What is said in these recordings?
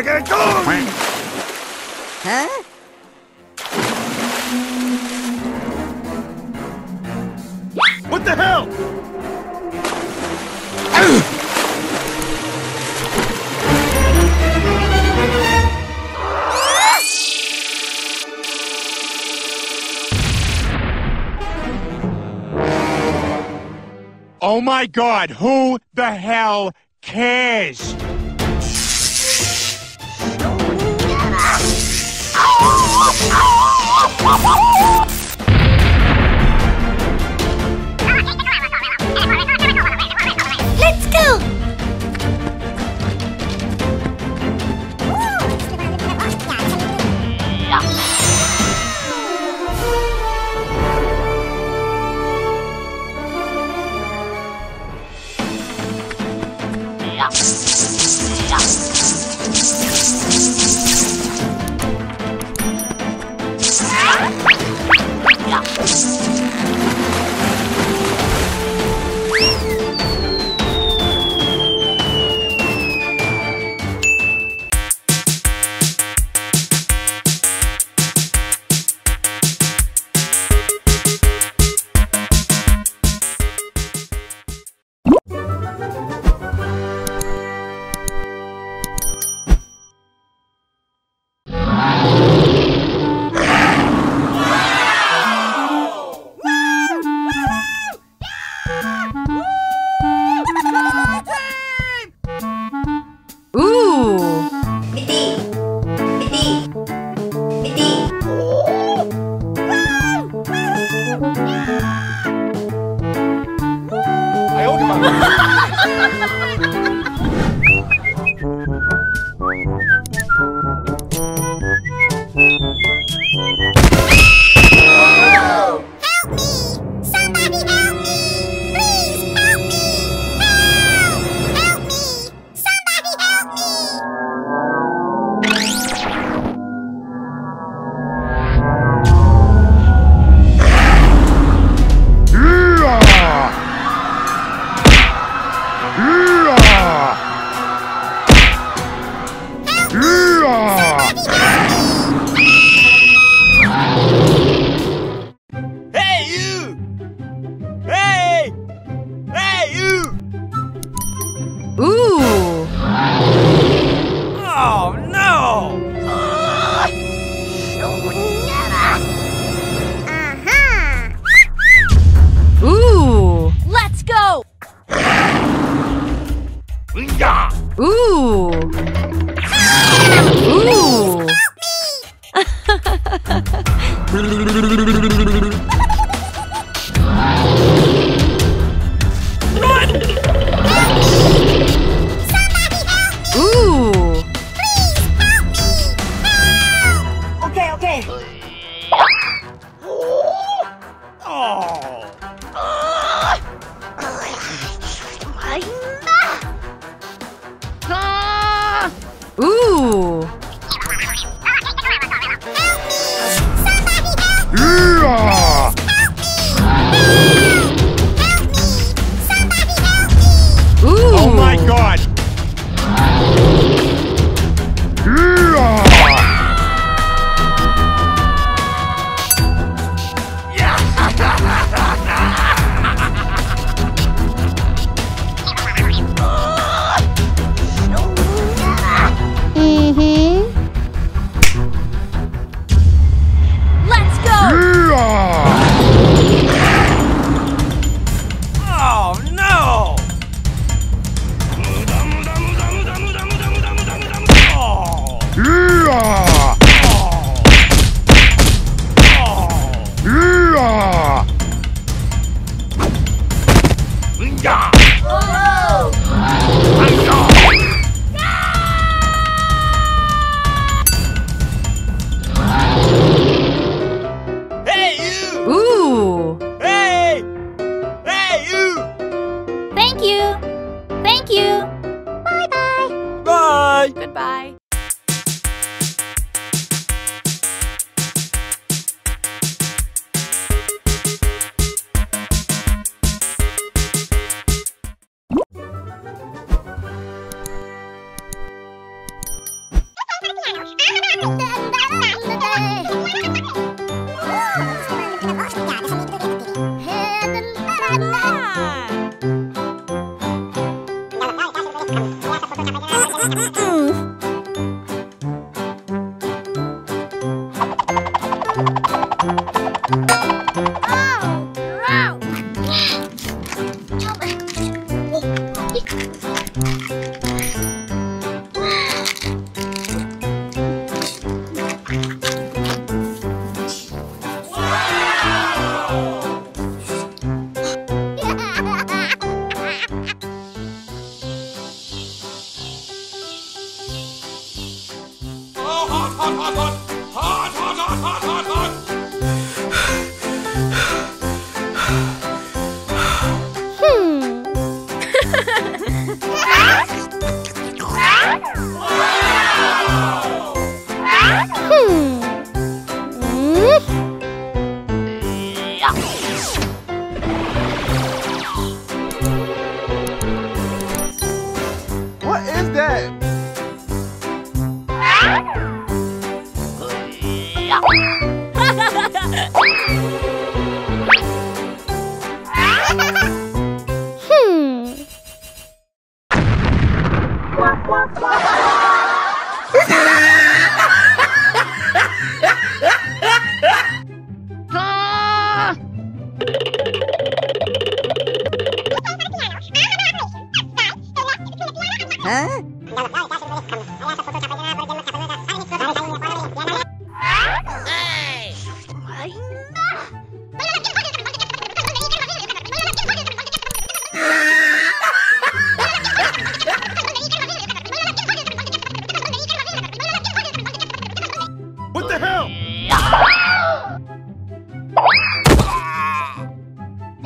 Get going! Huh? What the hell? Oh my God, who the hell cares? Let's go!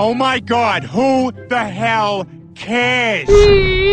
Oh my God, who the hell cares? Huh?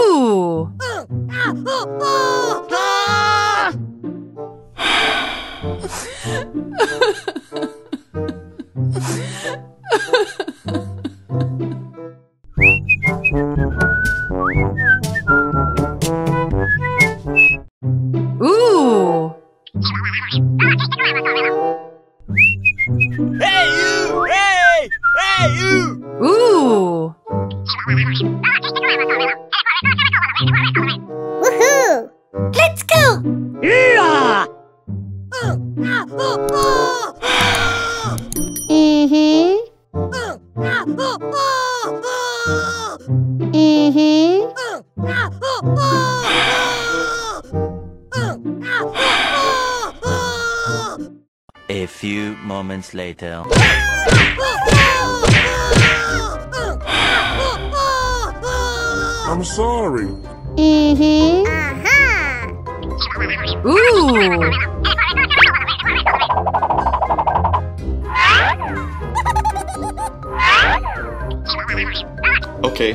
Ooh! Ooh. Hey you! Hey! Hey you! Ooh. Woohoo! Let's go! Yeah! Mm-hmm. Mm-hmm. A few moments later. I'm sorry. Mm-hmm. Aha! Ooh! Okay.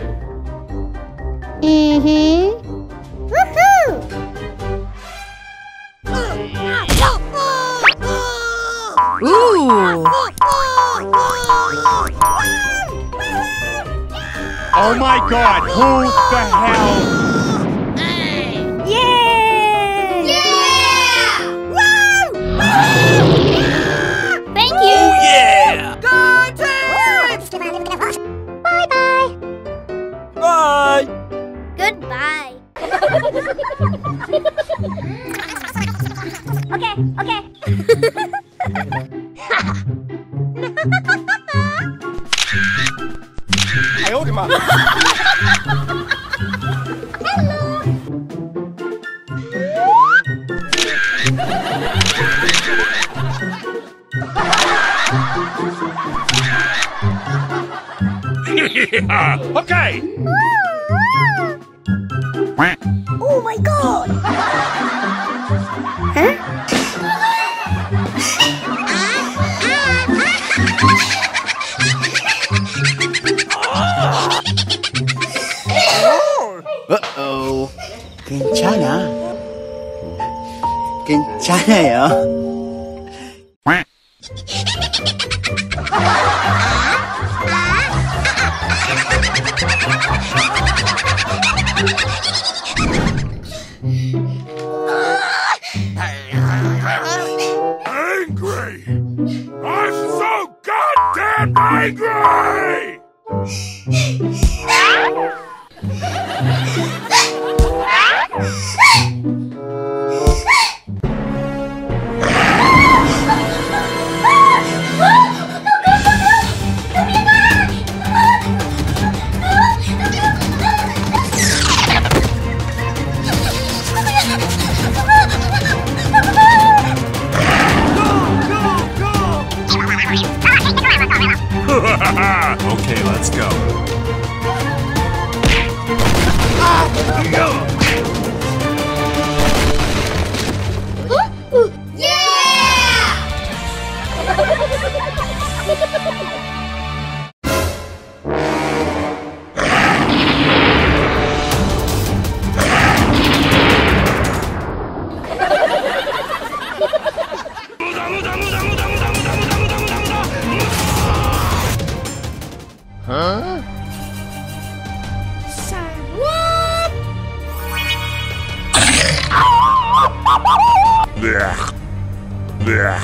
Mm-hmm. Woohoo! Ooh! Oh my god, who the hell? Yeah! Yeah! Woo! Thank you! Oh yeah! Good times! Bye-bye! Bye! Goodbye! Okay. Hello. Yeah, okay. Oh my god. Huh? Uh-oh. 괜찮아. 괜찮아요. Angry. I'm so goddamn angry. Okay, let's go. Yeah! Huh? So what? Blech. Blech. Yeah.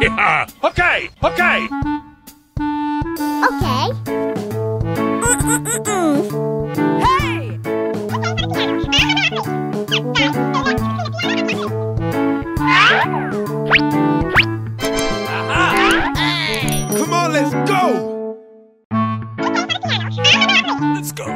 Yeah. Okay, okay. Okay. Hey! Hey! Come on, let's go. Let's go.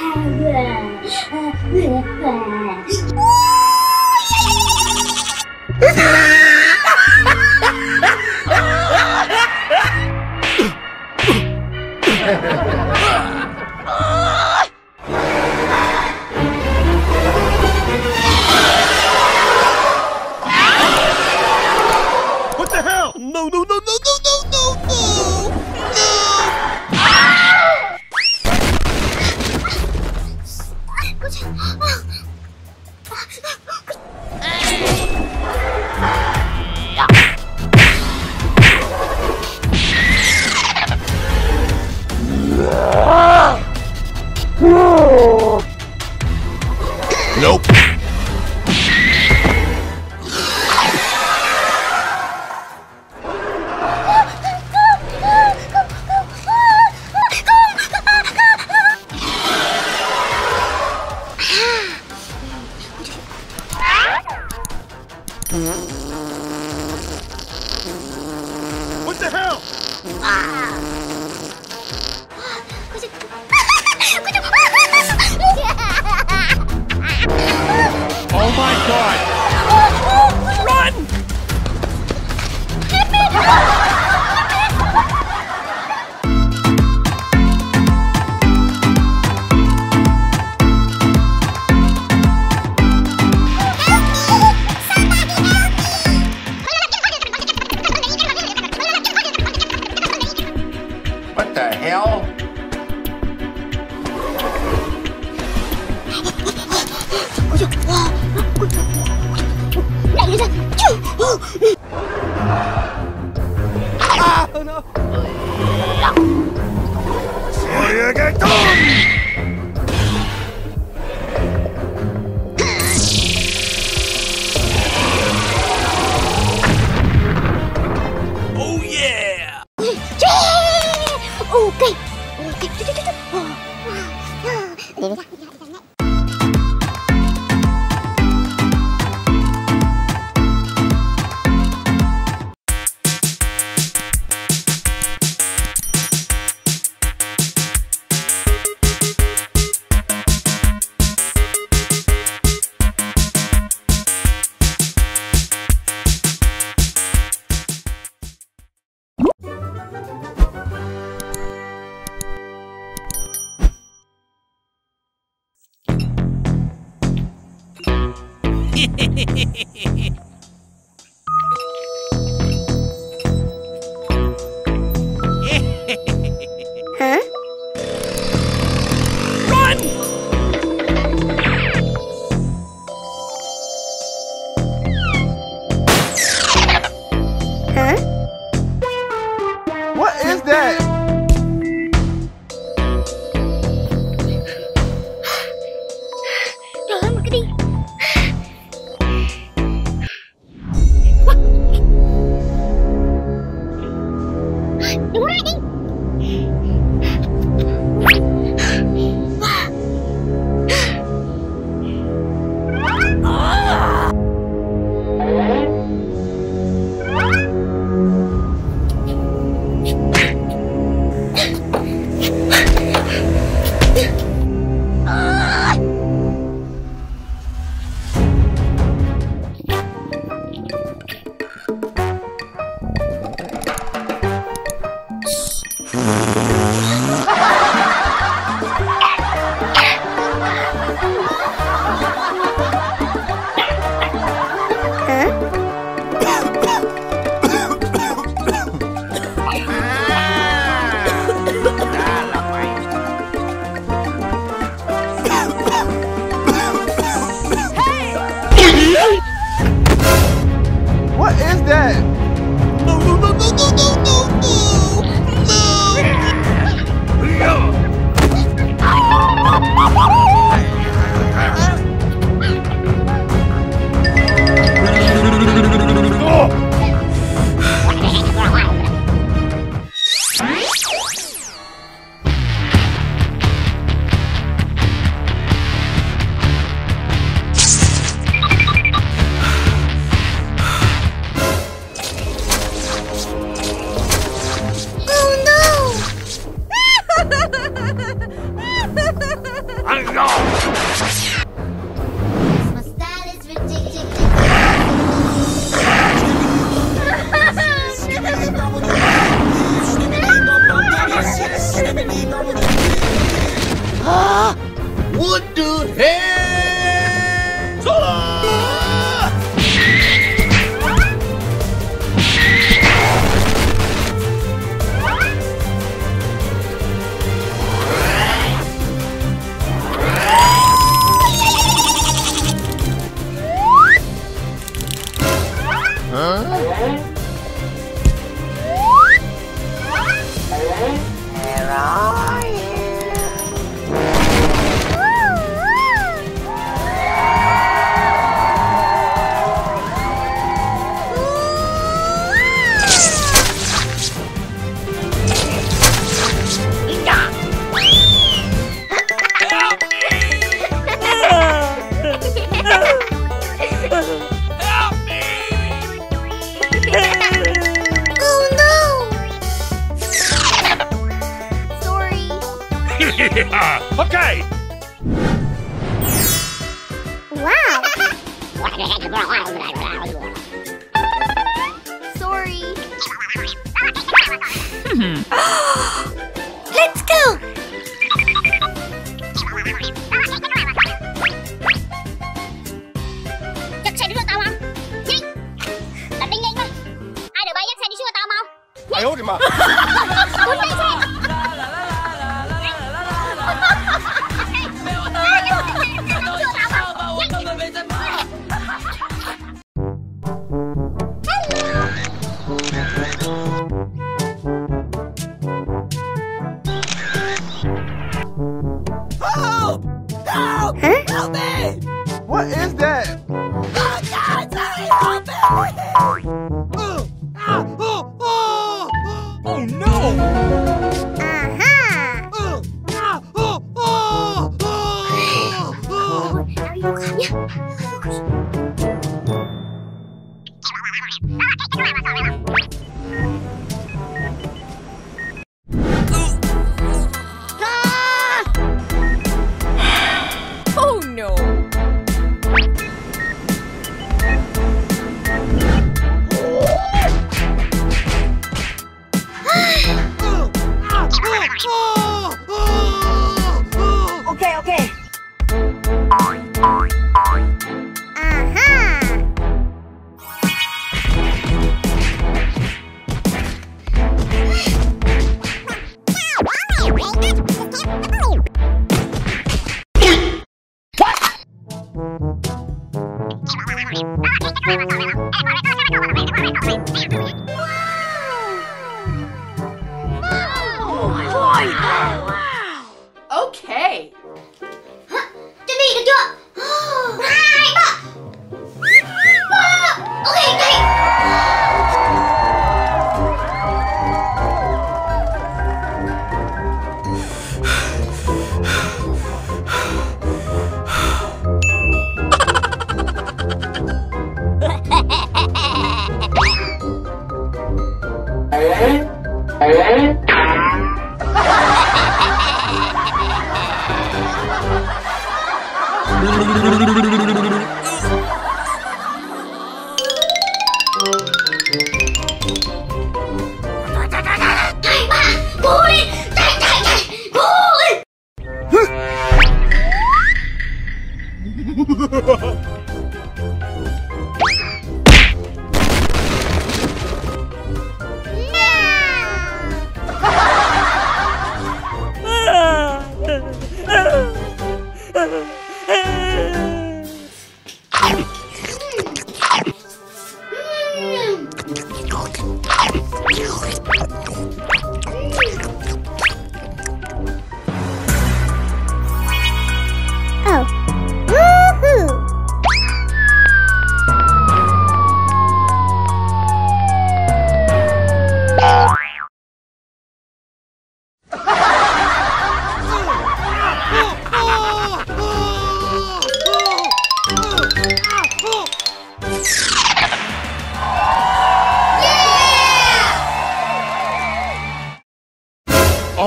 What the hell? No! Nope. What the hell? Oh my God! Run! Hit me! What the hell? Oh no! Oh yeah! Okay. Huh? Run! Huh? What is that? What the hell? Where are you? Okay! Wow! Sorry! Let's go! Oh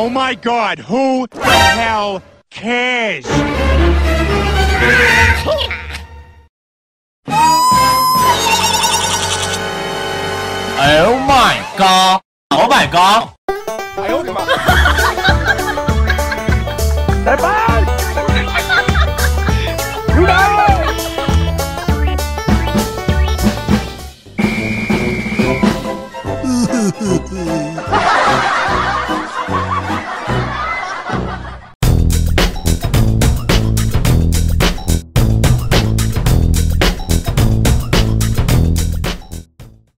my God, who the hell cares? Oh my god! Oh my god! 哎呦我的妈！拜拜。